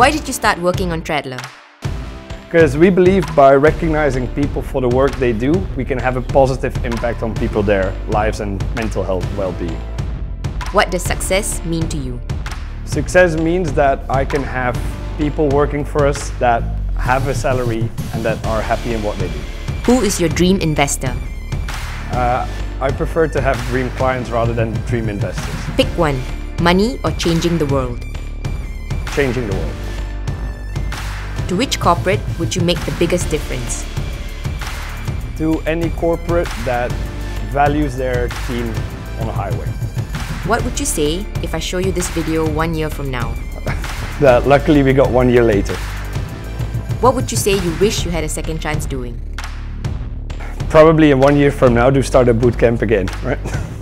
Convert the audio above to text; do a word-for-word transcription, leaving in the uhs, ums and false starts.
Why did you start working on Tradler? Because we believe by recognizing people for the work they do, we can have a positive impact on people, their lives and mental health well-being. What does success mean to you? Success means that I can have people working for us that have a salary and that are happy in what they do. Who is your dream investor? Uh, I prefer to have dream clients rather than dream investors. Pick one, money or changing the world? Changing the world. To which corporate would you make the biggest difference? To any corporate that values their team on a highway. What would you say if I show you this video one year from now? That luckily we got one year later. What would you say you wish you had a second chance doing? Probably in one year from now to start a bootcamp again, right?